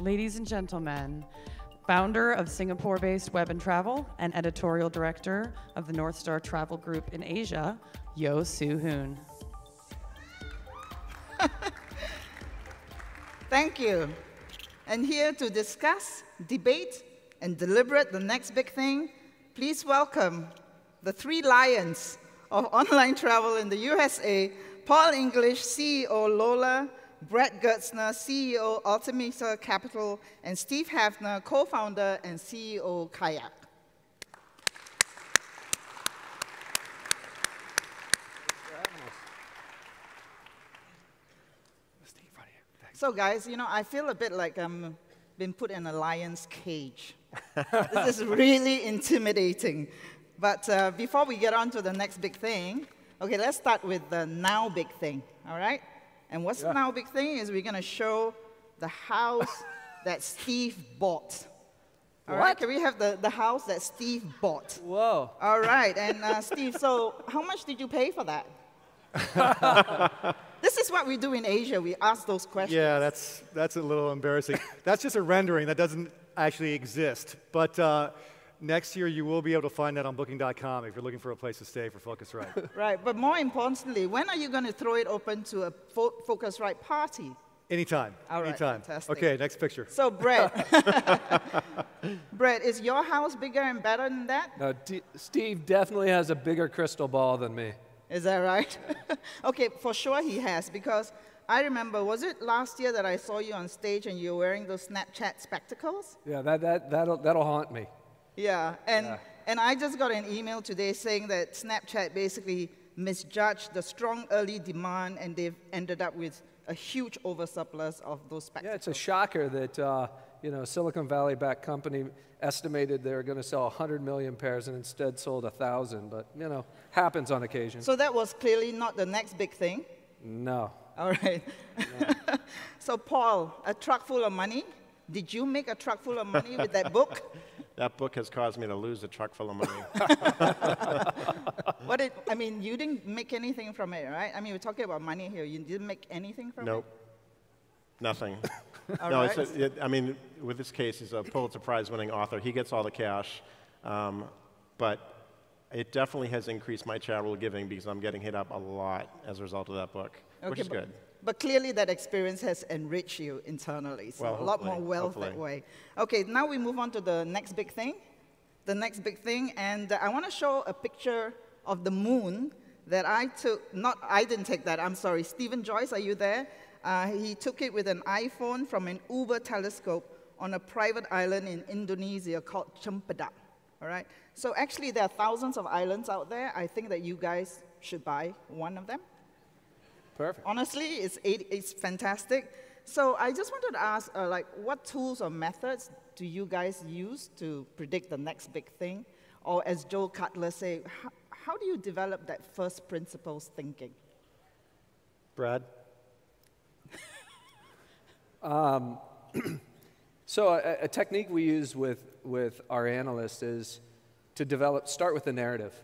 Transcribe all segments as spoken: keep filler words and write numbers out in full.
Ladies and gentlemen, founder of Singapore-based Web and Travel and editorial director of the Northstar Travel Group in Asia, Yeoh Siew Hoon. Thank you. And here to discuss, debate, and deliberate the next big thing, please welcome the three lions of online travel in the U S A, Paul English, C E O Lola, Brad Gerstner, C E O Altimeter Capital, and Steve Hafner, co-founder and C E O Kayak. So guys, you know, I feel a bit like I'm been put in a lion's cage. This is really intimidating. But uh, before we get on to the next big thing, okay, let's start with the now big thing, all right? And what's yeah. the now big thing is we're going to show the house that Steve bought. All what? right, can we have the, the house that Steve bought? Whoa. All right, and uh, Steve, so how much did you pay for that? This is what we do in Asia. We ask those questions. Yeah, that's, that's a little embarrassing. That's just a rendering that doesn't actually exist. But uh, next year, you will be able to find that on booking dot com if you're looking for a place to stay for Phocuswright. Right, but more importantly, when are you going to throw it open to a Fo Phocuswright party? Anytime. All right, anytime. Fantastic. OK, next picture. So, Brett. Brett, is your house bigger and better than that? No, D Steve definitely has a bigger crystal ball than me. Is that right? Okay, for sure he has, because I remember, was it last year that I saw you on stage and you were wearing those Snapchat spectacles? Yeah, that, that, that'll, that'll haunt me. Yeah, and, yeah. and I just got an email today saying that Snapchat basically misjudged the strong early demand and they've ended up with a huge oversurplus of those spectacles. Yeah, it's a shocker that uh, you know, Silicon Valley-backed company estimated they were going to sell one hundred million pairs and instead sold one thousand, but, you know, happens on occasion. So that was clearly not the next big thing? No. All right. No. So, Paul, a truck full of money? Did you make a truck full of money with that book? That book has caused me to lose a truck full of money. What did, I mean, you didn't make anything from it, right? I mean, we're talking about money here. You didn't make anything from nope. it? Nope. Nothing. All no, right. it's a, it, I mean, with this case, he's a Pulitzer Prize-winning author. He gets all the cash, um, but it definitely has increased my charitable giving because I'm getting hit up a lot as a result of that book, okay, which is but, good. But clearly, that experience has enriched you internally, so well, a lot more wealth hopefully. that way. Okay, now we move on to the next big thing. The next big thing, and I want to show a picture of the moon that I took. Not I didn't take that. I'm sorry, Steven Joyce, are you there? Uh, he took it with an iPhone from an Uber telescope on a private island in Indonesia called Chempedak, all right? So actually, there are thousands of islands out there. I think that you guys should buy one of them. Perfect. Honestly, it's, it, it's fantastic. So I just wanted to ask, uh, like, what tools or methods do you guys use to predict the next big thing? Or as Joe Cutler say, how, how do you develop that first principles thinking? Brad? Um, so a, a technique we use with, with our analysts is to develop, start with the narrative.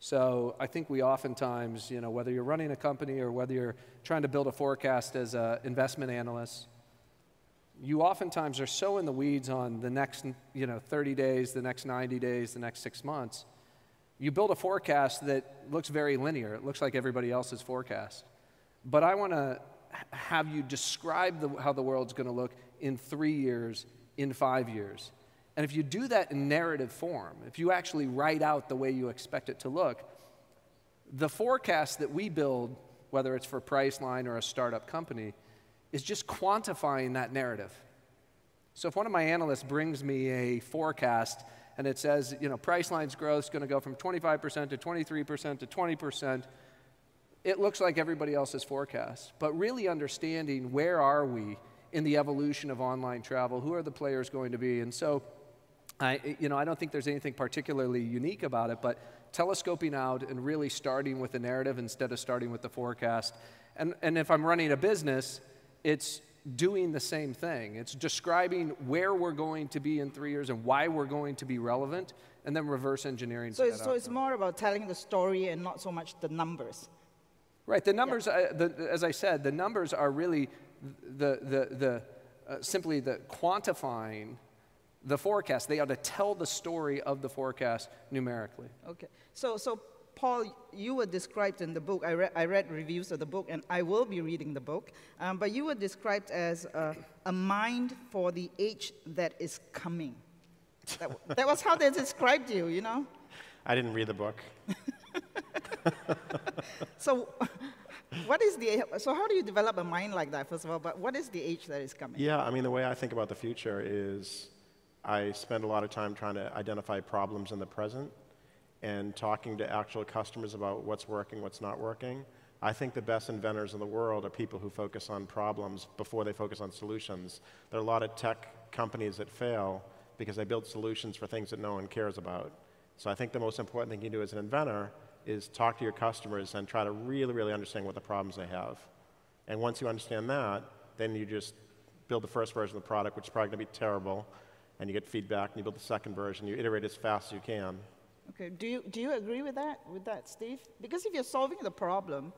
So I think we oftentimes, you know, whether you're running a company or whether you're trying to build a forecast as an investment analyst, you oftentimes are so in the weeds on the next, you know, thirty days, the next ninety days, the next six months. You build a forecast that looks very linear. It looks like everybody else's forecast. But I want to have you describe the, how the world's going to look in three years, in five years. And if you do that in narrative form, if you actually write out the way you expect it to look, the forecast that we build, whether it's for Priceline or a startup company, is just quantifying that narrative. So if one of my analysts brings me a forecast and it says, you know, Priceline's growth is going to go from twenty-five percent to twenty-three percent to twenty percent, it looks like everybody else's forecast, but really understanding where are we in the evolution of online travel, who are the players going to be, and so I, you know, I don't think there's anything particularly unique about it, but telescoping out and really starting with the narrative instead of starting with the forecast, and, and if I'm running a business, it's doing the same thing. It's describing where we're going to be in three years and why we're going to be relevant, and then reverse engineering. So, it's, so it's more about telling the story and not so much the numbers. Right, the numbers, yep. uh, the, as I said, the numbers are really the, the, the uh, simply the quantifying the forecast. They ought to tell the story of the forecast numerically. Okay. So, so Paul, you were described in the book, I, re I read reviews of the book, and I will be reading the book, um, but you were described as uh, a mind for the age that is coming. That, that was how they described you, you know? I didn't read the book. So, what is the, so how do you develop a mind like that, first of all, but what is the age that is coming? Yeah, I mean, the way I think about the future is I spend a lot of time trying to identify problems in the present and talking to actual customers about what's working, what's not working. I think the best inventors in the world are people who focus on problems before they focus on solutions. There are a lot of tech companies that fail because they build solutions for things that no one cares about. So I think the most important thing you do as an inventor is talk to your customers and try to really, really understand what the problems they have. And once you understand that, then you just build the first version of the product, which is probably going to be terrible, and you get feedback, and you build the second version. You iterate as fast as you can. Okay. Do you, do you agree with that, with that, Steve? Because if you're solving the problem,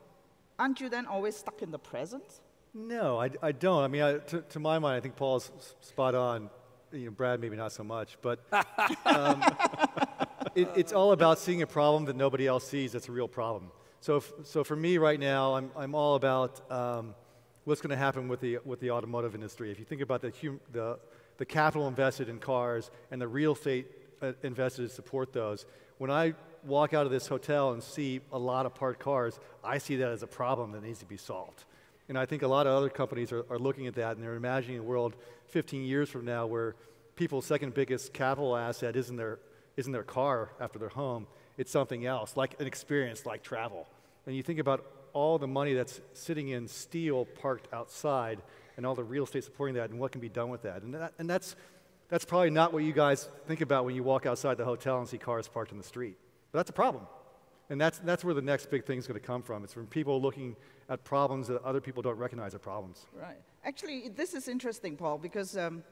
aren't you then always stuck in the present? No, I, I don't. I mean, I, to, to my mind, I think Paul's spot on. You know, Brad, maybe not so much, but um, it, it's all about seeing a problem that nobody else sees that's a real problem. So, if, so for me right now, I'm, I'm all about um, what's going to happen with the, with the automotive industry. If you think about the, hum the, the capital invested in cars and the real estate uh, invested to support those, when I walk out of this hotel and see a lot of parked cars, I see that as a problem that needs to be solved. And I think a lot of other companies are, are looking at that, and they're imagining a world fifteen years from now where people's second biggest capital asset isn't their, isn't their car after their home. It's something else, like an experience like travel. And you think about all the money that's sitting in steel parked outside and all the real estate supporting that and what can be done with that. And, that, and that's, that's probably not what you guys think about when you walk outside the hotel and see cars parked in the street. But that's a problem. And that's, that's where the next big thing is going to come from. It's from people looking at problems that other people don't recognize are problems. Right. Actually, this is interesting, Paul, because um,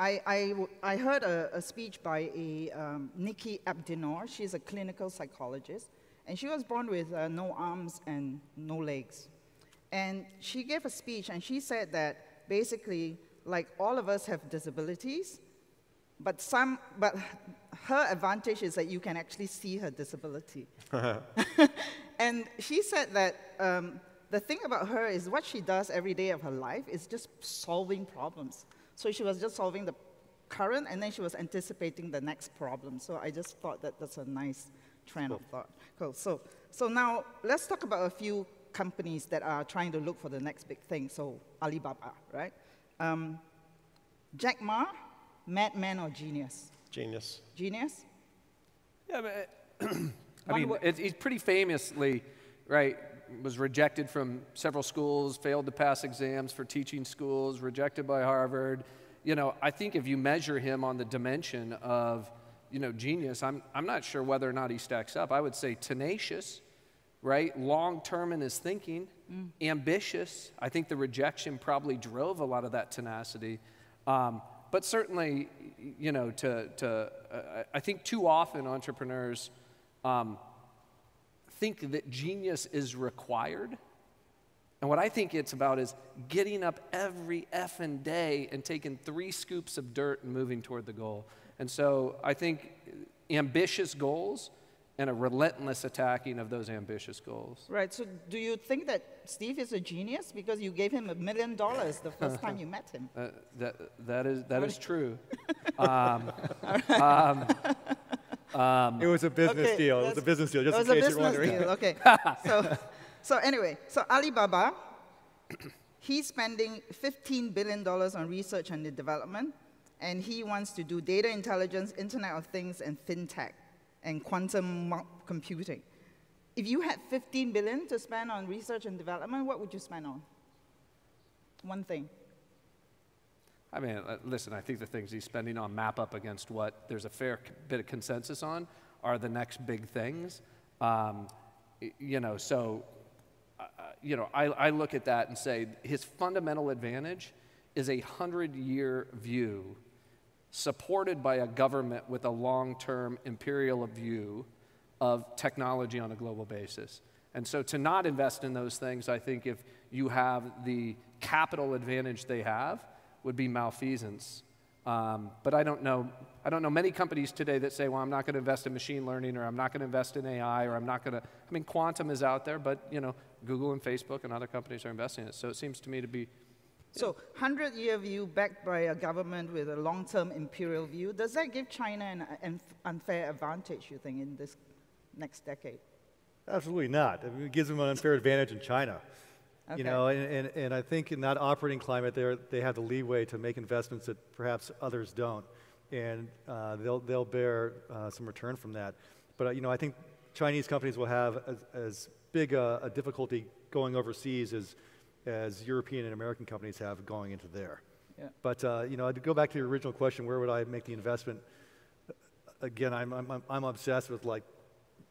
I, I, I heard a, a speech by a, um, Nikki Abdinoor. She's a clinical psychologist. And she was born with uh, no arms and no legs. And she gave a speech, and she said that basically, like, all of us have disabilities, but some, but her advantage is that you can actually see her disability. And she said that um, the thing about her is what she does every day of her life is just solving problems. So she was just solving the current, and then she was anticipating the next problem. So I just thought that that's a nice trend cool. of thought. Cool. So, so now let's talk about a few companies that are trying to look for the next big thing. So Alibaba, right? Um, Jack Ma, madman or genius? Genius. Genius? Yeah, but I mean, it, he's pretty famously, right, was rejected from several schools, failed to pass exams for teaching schools, rejected by Harvard. You know, I think if you measure him on the dimension of, you know, genius, I'm, I'm not sure whether or not he stacks up. I would say tenacious, right, long-term in his thinking, mm. ambitious. I think the rejection probably drove a lot of that tenacity. Um, But certainly, you know, to, to uh, I think too often entrepreneurs um, think that genius is required. And what I think it's about is getting up every effing day and taking three scoops of dirt and moving toward the goal. And so I think ambitious goals and a relentless attacking of those ambitious goals. Right, so do you think that Steve is a genius because you gave him a million dollars the first time you met him? Uh, that, that is, that is true. Um, um, um, it was a business okay, deal, it was a business deal, just in case you're wondering. It was a business deal, okay. so, so anyway, so Alibaba, he's spending fifteen billion dollars on research and development, and he wants to do data intelligence, Internet of Things, and fintech. And quantum computing. If you had fifteen billion dollars to spend on research and development, what would you spend on? One thing. I mean, listen, I think the things he's spending on map up against what there's a fair bit of consensus on are the next big things. Um, you know, so, uh, you know, I, I look at that and say his fundamental advantage is a hundred-year view supported by a government with a long-term imperial view of technology on a global basis. And so to not invest in those things, I think if you have the capital advantage they have, would be malfeasance. Um, but I don't know, I don't know many companies today that say, well, I'm not going to invest in machine learning, or I'm not going to invest in A I, or I'm not going to, I mean, quantum is out there, but, you know, Google and Facebook and other companies are investing in it. So it seems to me to be. So hundred-year view backed by a government with a long-term imperial view, does that give China an, an unfair advantage, you think, in this next decade? Absolutely not. I mean, it gives them an unfair advantage in China. Okay. You know, and, and, and I think in that operating climate, they have the leeway to make investments that perhaps others don't, and uh, they'll, they'll bear uh, some return from that. But uh, you know, I think Chinese companies will have as, as big a, a difficulty going overseas as, as European and American companies have going into there. Yeah. But uh, you know, to go back to your original question, where would I make the investment? Again, I'm, I'm, I'm obsessed with like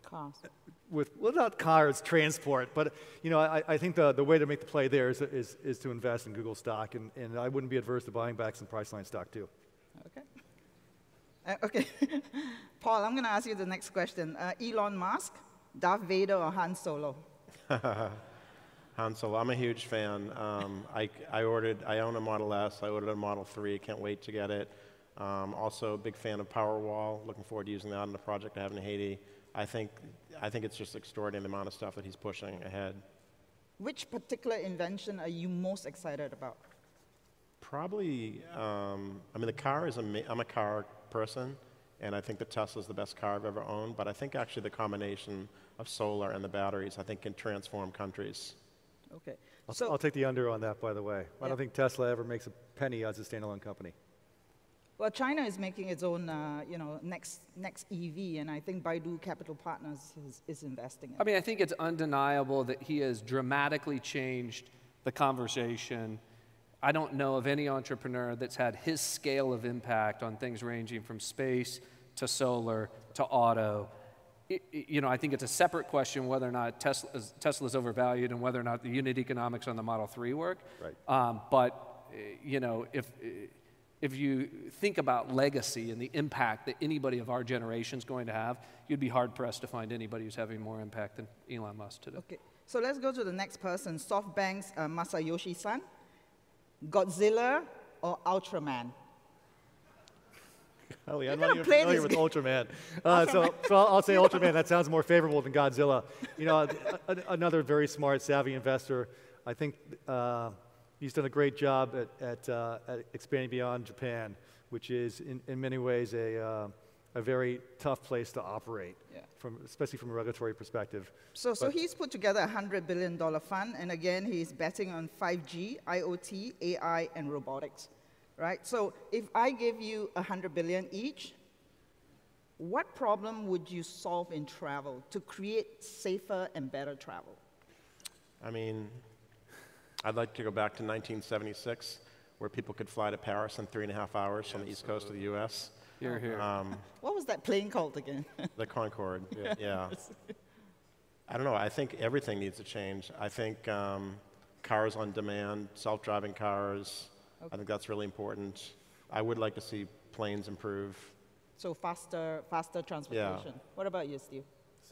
cost. With, well, not cars, transport, but you know, I, I think the, the way to make the play there is, is, is to invest in Google stock, and, and I wouldn't be adverse to buying back some Priceline stock too. Okay. Uh, okay. Paul, I'm going to ask you the next question. Uh, Elon Musk, Darth Vader, or Han Solo? Han Solo. I'm a huge fan. Um, I, I ordered, I own a Model S, I ordered a Model three, can't wait to get it. Um, also a big fan of Powerwall, looking forward to using that on the project I have in Haiti. I think, I think it's just an extraordinary amount of stuff that he's pushing ahead. Which particular invention are you most excited about? Probably, um, I mean, the car is, a, I'm a car person, and I think the Tesla is the best car I've ever owned, but I think actually the combination of solar and the batteries, I think, can transform countries. Okay. I'll, so, I'll take the under on that, by the way. Yeah. I don't think Tesla ever makes a penny as a standalone company. Well, China is making its own, uh, you know, next next E V, and I think Baidu Capital Partners is, is investing in it. I mean, I think it's undeniable that he has dramatically changed the conversation. I don't know of any entrepreneur that's had his scale of impact on things ranging from space to solar to auto. It, you know, I think it's a separate question whether or not Tesla Tesla's overvalued and whether or not the unit economics on the Model three work. Right. Um, but you know, if If you think about legacy and the impact that anybody of our generation is going to have, you'd be hard-pressed to find anybody who's having more impact than Elon Musk today. Okay, so let's go to the next person, SoftBank's uh, Masayoshi-san, Godzilla or Ultraman? Golly, I'm not even familiar with Ultraman. Uh, Ultraman. So, so I'll say Ultraman. That sounds more favorable than Godzilla. You know, a, a, another very smart, savvy investor. I think... Uh, He's done a great job at, at, uh, at expanding beyond Japan, which is in, in many ways a, uh, a very tough place to operate, yeah. from, especially from a regulatory perspective. So, so he's put together a hundred billion dollar fund, and again, he's betting on five G, I O T, A I, and robotics, right? So if I give you a hundred billion dollars each, what problem would you solve in travel to create safer and better travel? I mean, I'd like to go back to nineteen seventy-six, where people could fly to Paris in three and a half hours yeah, from the East Coast of the U S Here, here. Um, what was that plane called again? The Concorde, yeah. yeah. I don't know. I think everything needs to change. I think um, cars on demand, self-driving cars, okay. I think that's really important. I would like to see planes improve. So faster, faster transportation. Yeah. What about you, Steve?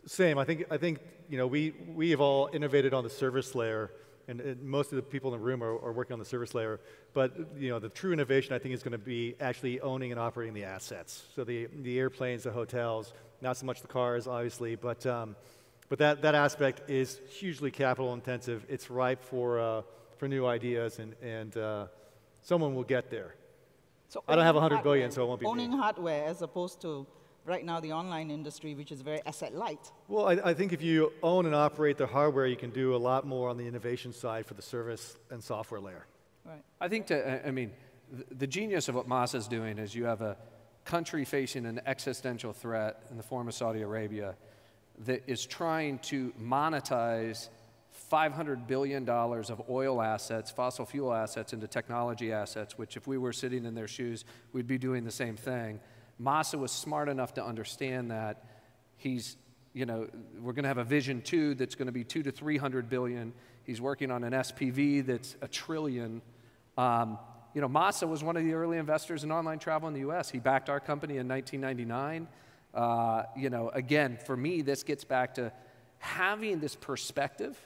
Same. I think, I think you know, we, we have all innovated on the service layer. And, and most of the people in the room are, are working on the service layer, but you know, the true innovation I think is going to be actually owning and operating the assets. So the, the airplanes, the hotels, not so much the cars, obviously, but, um, but that, that aspect is hugely capital intensive. It's ripe for, uh, for new ideas, and, and uh, someone will get there. So I don't have a hundred billion, so it won't be owning me. Hardware as opposed to right now the online industry, which is very asset light. Well, I, I think if you own and operate the hardware, you can do a lot more on the innovation side for the service and software layer. Right. I think, to, I mean, the genius of what Masa is doing is you have a country facing an existential threat in the form of Saudi Arabia that is trying to monetize five hundred billion dollars of oil assets, fossil fuel assets, into technology assets, which if we were sitting in their shoes, we'd be doing the same thing. Masa was smart enough to understand that. He's, you know, we're going to have a vision two that's going to be two to three hundred billion. He's working on an S P V that's a trillion. Um, you know, Masa was one of the early investors in online travel in the U S He backed our company in nineteen ninety-nine. Uh, you know, again, for me, this gets back to having this perspective.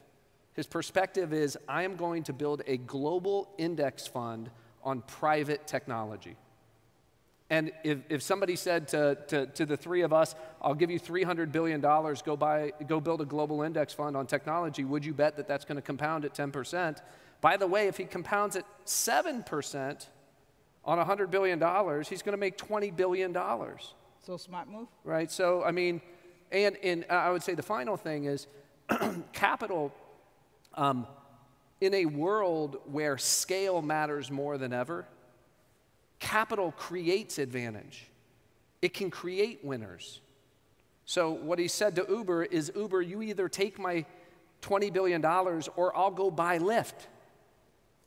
His perspective is, I am going to build a global index fund on private technology. And if, if somebody said to, to, to the three of us, I'll give you three hundred billion dollars, go, buy, go build a global index fund on technology, would you bet that that's going to compound at ten percent? By the way, if he compounds at seven percent on one hundred billion dollars, he's going to make twenty billion dollars. So smart move. Right, so I mean, and, and I would say the final thing is capital, um, in a world where scale matters more than ever, capital creates advantage. It can create winners. So what he said to Uber is, Uber, you either take my twenty billion dollars or I'll go buy Lyft,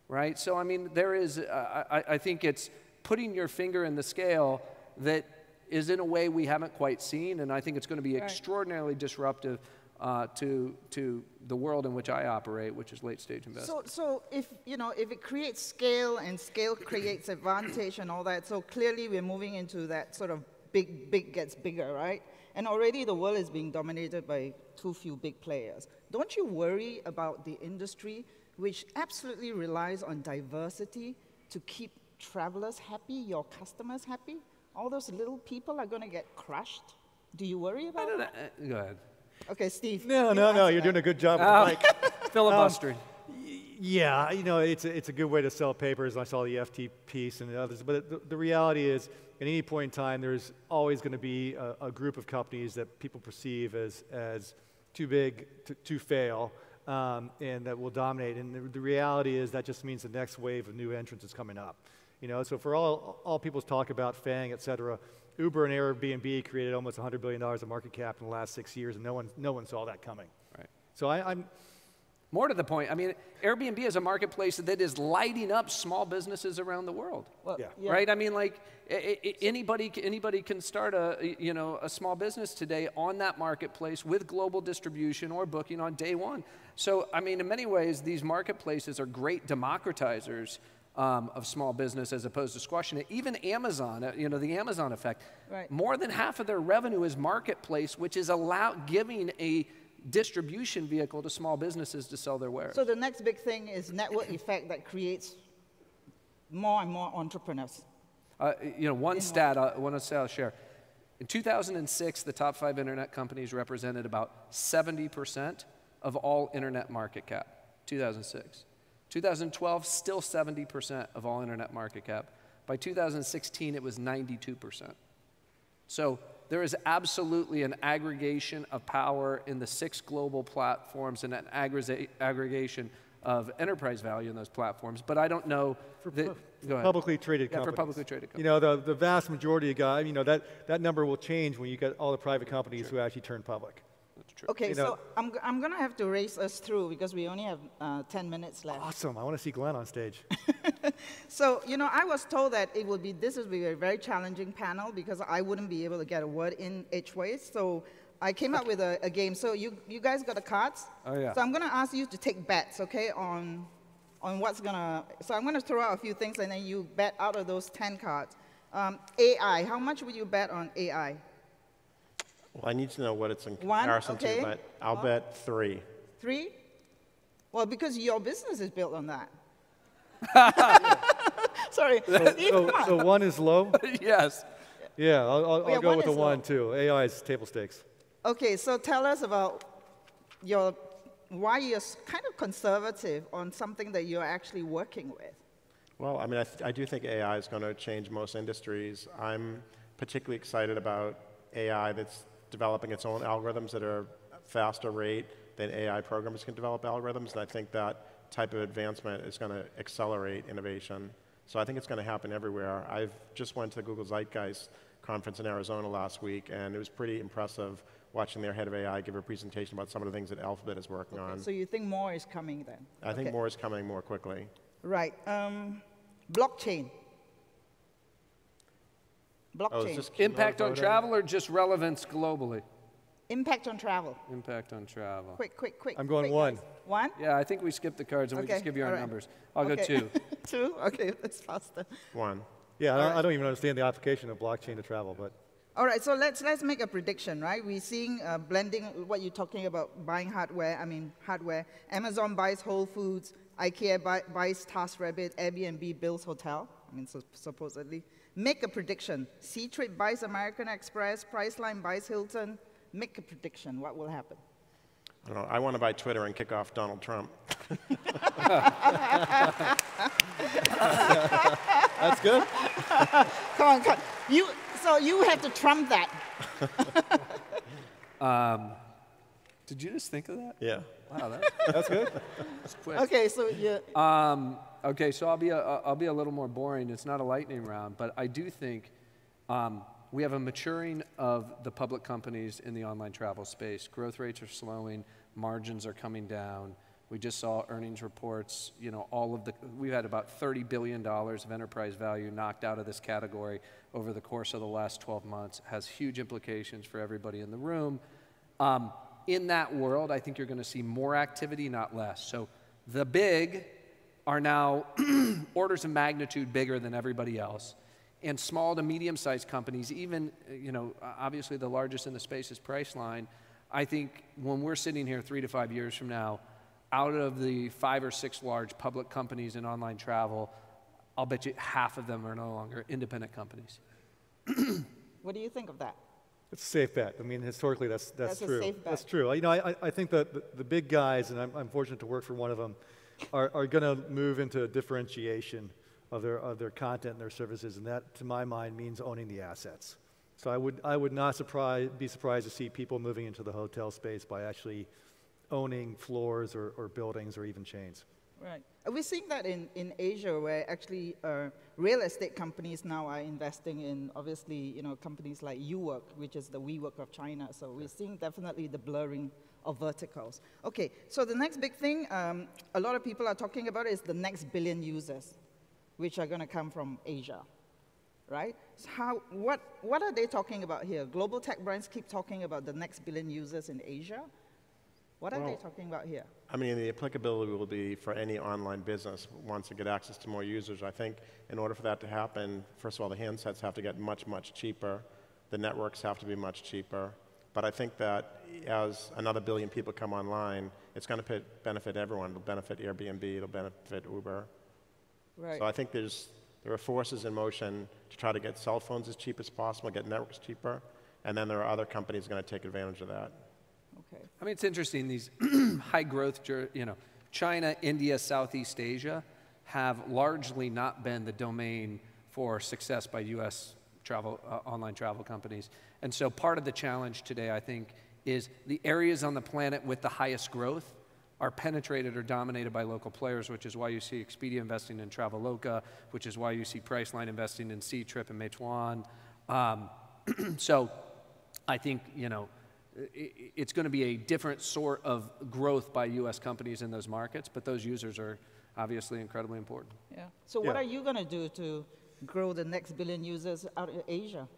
right? So I mean, there is, uh, I, I think it's putting your finger in the scale that is in a way we haven't quite seen, and I think it's going to be extraordinarily disruptive uh, to, to the world in which I operate, which is late-stage investment. So, so if, you know, if it creates scale and scale creates advantage and all that, so clearly we're moving into that sort of big, big gets bigger, right? And already the world is being dominated by too few big players. Don't you worry about the industry, which absolutely relies on diversity to keep travelers happy, your customers happy? All those little people are going to get crushed. Do you worry about it? Uh, go ahead. Okay, Steve. No, no, no. You're that. doing a good job. Uh, like, filibustering. Um, yeah, you know, it's a, it's a good way to sell papers. I saw the F T piece and the others. But the, the reality is, at any point in time, there's always going to be a, a group of companies that people perceive as, as too big to, to fail, um, and that will dominate. And the, the reality is that just means the next wave of new entrants is coming up. You know, so for all, all people's talk about FANG, et cetera, Uber and Airbnb created almost one hundred billion dollars of market cap in the last six years, and no one, no one saw that coming. Right. So I, I'm... More to the point, I mean, Airbnb is a marketplace that is lighting up small businesses around the world. Well, yeah. Yeah. Right? I mean, like, I, I, anybody, anybody can start a, you know, a small business today on that marketplace with global distribution or booking on day one. So, I mean, in many ways, these marketplaces are great democratizers Um, of small business as opposed to squashing it. Even Amazon, uh, you know, the Amazon effect. Right. More than half of their revenue is marketplace, which is allow giving a distribution vehicle to small businesses to sell their wares. So the next big thing is network effect that creates more and more entrepreneurs. Uh, you know, one stat, uh, one stat I'll share. In two thousand six, the top five internet companies represented about seventy percent of all internet market cap, two thousand six. two thousand twelve, still seventy percent of all internet market cap. By two thousand sixteen, it was ninety-two percent. So there is absolutely an aggregation of power in the six global platforms and an aggregation of enterprise value in those platforms. But I don't know for that, pu go ahead. Publicly traded yeah, companies. For publicly traded companies. You know, the, the vast majority of guys, you know, that, that number will change when you get all the private companies sure. who actually turn public. True. Okay, you know, so I'm, I'm going to have to race us through because we only have uh, ten minutes left. Awesome. I want to see Glenn on stage. So, you know, I was told that it would be, this would be a very challenging panel because I wouldn't be able to get a word in each way. So I came okay. up with a, a game. So you, you guys got the cards? Oh, yeah. So I'm going to ask you to take bets, okay, on, on what's going to, so I'm going to throw out a few things and then you bet out of those ten cards. Um, A I, how much would you bet on A I? Well, I need to know what it's in comparison One, okay. to, but I'll oh. bet three. Three? Well, because your business is built on that. Sorry. So, so, so one is low? Yes. Yeah, I'll, I'll, oh, yeah, I'll go with the one, low. too. A I is table stakes. Okay, so tell us about your, why you're kind of conservative on something that you're actually working with. Well, I mean, I, th I do think A I is going to change most industries. I'm particularly excited about A I that's developing its own algorithms at a faster rate than A I programs can develop algorithms, and I think that type of advancement is going to accelerate innovation. So I think it's going to happen everywhere. I've just went to the Google Zeitgeist conference in Arizona last week, and it was pretty impressive watching their head of A I give a presentation about some of the things that Alphabet is working okay, on. So you think more is coming then? I okay. think more is coming more quickly. Right. Um, blockchain. Blockchain. Oh, impact on travel or just relevance globally? Impact on travel. Impact on travel. Quick, quick, quick. I'm going quick, one. Guys. One? Yeah, I think we skipped the cards and okay. we just give you our right. numbers. I'll okay. go two. Two? Okay, that's faster. One. Yeah, I don't, right. I don't even understand the application of blockchain to travel, but. All right, so let's, let's make a prediction, right? We're seeing uh, blending, what you're talking about, buying hardware, I mean hardware. Amazon buys Whole Foods, IKEA buy, buys TaskRabbit, Airbnb builds hotel. I mean, so supposedly. Make a prediction. C-Trip buys American Express, Priceline buys Hilton. Make a prediction. What will happen? I don't know. I want to buy Twitter and kick off Donald Trump. That's good. Come on, come on. You, so you have to trump that. um, did you just think of that? Yeah. Wow, that, that's good. That's quick. Okay, so yeah. Um, okay, so I'll be a, I'll be a little more boring. It's not a lightning round, but I do think um, we have a maturing of the public companies in the online travel space. Growth rates are slowing. Margins are coming down. We just saw earnings reports. You know, all of the we've had about thirty billion dollars of enterprise value knocked out of this category over the course of the last twelve months. It has huge implications for everybody in the room. Um, In that world, I think you're going to see more activity, not less. So the big are now orders of magnitude bigger than everybody else. And small to medium-sized companies, even, you know, obviously the largest in the space is Priceline. I think when we're sitting here three to five years from now, out of the five or six large public companies in online travel, I'll bet you half of them are no longer independent companies. What do you think of that? It's a safe bet. I mean, historically, that's that's, that's true. A safe bet. That's true. You know, I I think that the, the big guys, and I'm, I'm fortunate to work for one of them, are are going to move into differentiation of their of their content and their services, and that, to my mind, means owning the assets. So I would I would not surprise be surprised to see people moving into the hotel space by actually owning floors or, or buildings or even chains. Right. Are we seeing that in, in Asia, where actually uh, real estate companies now are investing in, obviously, you know, companies like WeWork, which is the WeWork of China. So we're seeing definitely the blurring of verticals. Okay, so the next big thing um, a lot of people are talking about is the next billion users, which are going to come from Asia, right? So how, what, what are they talking about here? Global tech brands keep talking about the next billion users in Asia. What are well, they talking about here? I mean, the applicability will be for any online business wants to get access to more users. I think in order for that to happen, first of all, the handsets have to get much, much cheaper. The networks have to be much cheaper. But I think that as another billion people come online, it's going to benefit everyone. It'll benefit Airbnb. It'll benefit Uber. Right. So I think there's, there are forces in motion to try to get cell phones as cheap as possible, get networks cheaper, and then there are other companies going to take advantage of that. Okay. I mean, it's interesting, these high growth, you know, China, India, Southeast Asia have largely not been the domain for success by U S travel, uh, online travel companies. And so part of the challenge today, I think, is the areas on the planet with the highest growth are penetrated or dominated by local players, which is why you see Expedia investing in Traveloka, which is why you see Priceline investing in C-Trip and Meituan. Um, so I think, you know, it's going to be a different sort of growth by U S companies in those markets, but those users are obviously incredibly important. Yeah. So yeah. What are you going to do to grow the next billion users out of Asia?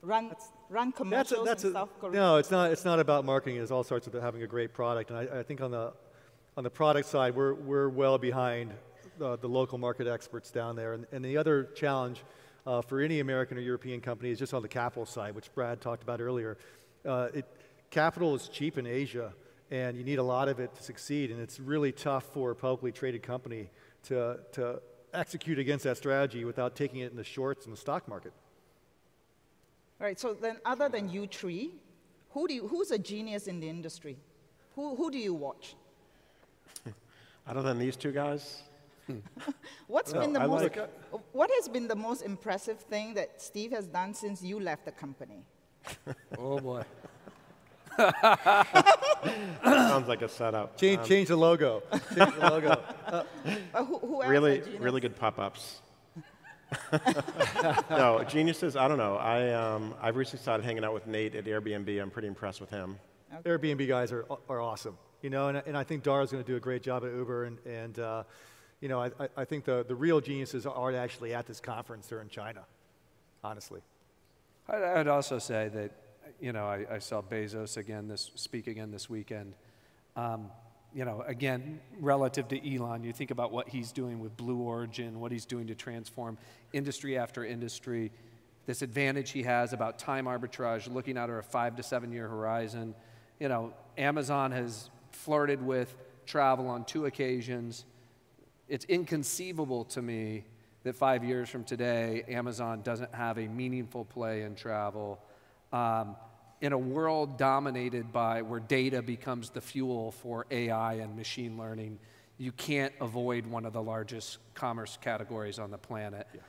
Run, that's, run commercials that's a, that's in a, South Korea? No, it's not, it's not about marketing. It's all sorts of having a great product. And I, I think on the, on the product side, we're, we're well behind the, the local market experts down there. And, and the other challenge uh, for any American or European company is just on the capital side, which Brad talked about earlier. Uh, it, capital is cheap in Asia, and you need a lot of it to succeed, and it's really tough for a publicly traded company to, to execute against that strategy without taking it in the shorts in the stock market. All right, so then other than you three, who do you, who's a genius in the industry? Who, who do you watch? Other than these two guys? What's no, been the I most, like what has been the most impressive thing that Steve has done since you left the company? Oh boy! Sounds like a setup. Change, um, change the logo. Change the logo. Uh, uh, who, who else really, really good pop-ups. No, geniuses. I don't know. I um, I've recently started hanging out with Nate at Airbnb. I'm pretty impressed with him. Okay. Airbnb guys are are awesome. You know, and and I think Dara's going to do a great job at Uber. And and uh, you know, I I think the the real geniuses aren't actually at this conference. They're in China, honestly. I would also say that, you know, I, I saw Bezos again this speak again this weekend. Um, you know, again, relative to Elon, you think about what he's doing with Blue Origin, what he's doing to transform industry after industry, this advantage he has about time arbitrage, looking out over a five to seven year horizon. You know, Amazon has flirted with travel on two occasions. It's inconceivable to me that five years from today, Amazon doesn't have a meaningful play in travel. Um, in a world dominated by where data becomes the fuel for A I and machine learning, you can't avoid one of the largest commerce categories on the planet. Yeah.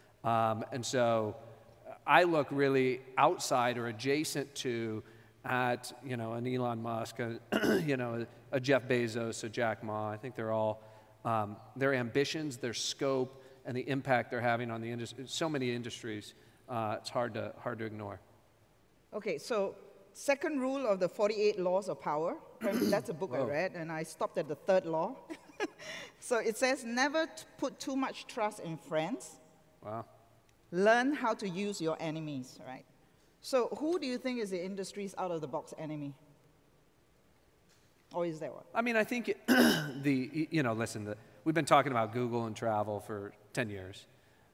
Um, and so I look really outside or adjacent to at, you know, an Elon Musk, a, you know, a Jeff Bezos, a Jack Ma. I think they're all, um, their ambitions, their scope, and the impact they're having on the industry, so many industries, uh, it's hard to, hard to ignore. Okay, so second rule of the forty-eight laws of power, that's a book Whoa. I read, and I stopped at the third law. So it says, never put too much trust in friends. Wow. Learn how to use your enemies, right? So who do you think is the industry's out-of-the-box enemy? Or is there one? I mean, I think, it, the you know, listen, the, we've been talking about Google and travel for ten years.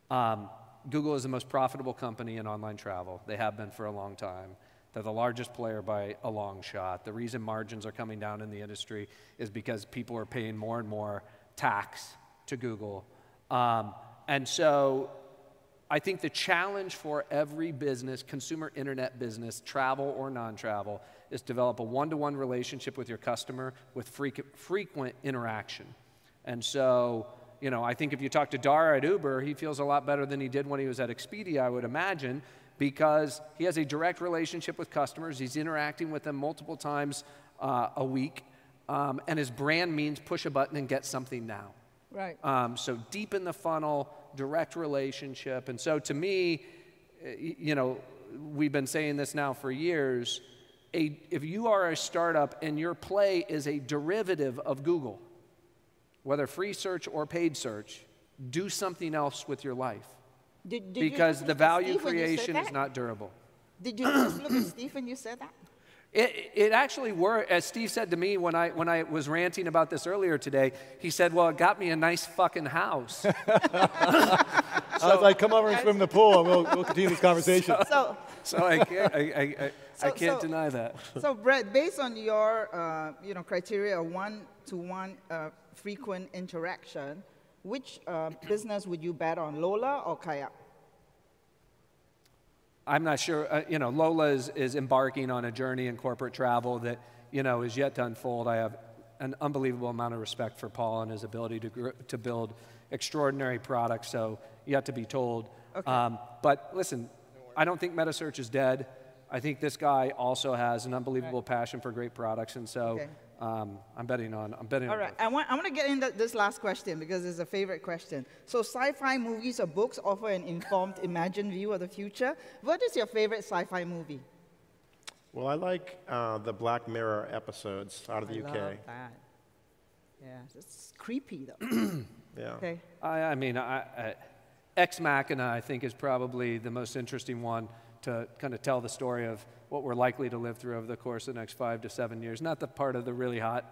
Um, Google is the most profitable company in online travel. They have been for a long time. They're the largest player by a long shot. The reason margins are coming down in the industry is because people are paying more and more tax to Google. Um, and so I think the challenge for every business, consumer internet business, travel or non-travel, is develop a one-to-one relationship with your customer with frequent interaction. And so, you know, I think if you talk to Dara at Uber, he feels a lot better than he did when he was at Expedia, I would imagine, because he has a direct relationship with customers. He's interacting with them multiple times uh, a week, um, and his brand means push a button and get something now. Right. Um, so deep in the funnel, direct relationship. And so to me, you know, we've been saying this now for years, a, if you are a startup and your play is a derivative of Google, whether free search or paid search, do something else with your life. Did, did because the value creation is not durable. Did you just look at Steve when you said that? It, it actually worked, as Steve said to me when I, when I was ranting about this earlier today, he said, well, it got me a nice fucking house. So, I was like, come over and swim in the pool and we'll, we'll continue this conversation. So, so, so I can't, I, I, I, so, I can't so, deny that. So Brad, based on your uh, you know, criteria of one-to-one uh, frequent interaction, which uh, business would you bet on, Lola or Kayak? I'm not sure, uh, you know, Lola is, is embarking on a journey in corporate travel that, you know, is yet to unfold. I have an unbelievable amount of respect for Paul and his ability to, to build extraordinary products, so yet to be told. Okay. Um, but listen, I don't think metasearch is dead. I think this guy also has an unbelievable right. passion for great products, and so okay. um, I'm betting on, I'm betting All on right, I want, I want to get into this last question because it's a favorite question. So sci-fi movies or books offer an informed, imagined view of the future. What is your favorite sci-fi movie? Well, I like uh, the Black Mirror episodes out of the I U K. I love that. Yeah, it's creepy, though. Yeah. Okay. I, I mean, I, I, Ex Machina, I think, is probably the most interesting one to kind of tell the story of what we're likely to live through over the course of the next five to seven years. Not the part of the really hot,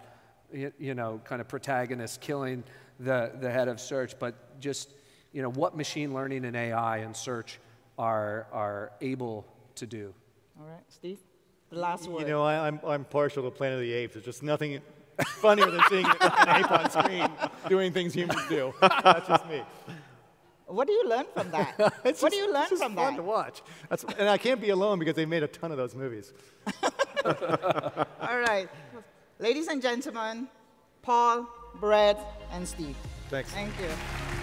you, you know, kind of protagonist killing the, the head of search, but just, you know, what machine learning and A I and search are, are able to do. All right, Steve, the last word. You know, I, I'm, I'm partial to Planet of the Apes. There's just nothing funnier than seeing an ape on screen doing things humans do. That's just me. What do you learn from that? What just, do you learn from that? It's just fun to watch. That's, and I can't be alone because they made a ton of those movies. All right. Ladies and gentlemen, Paul, Brad, and Steve. Thanks. Thank you.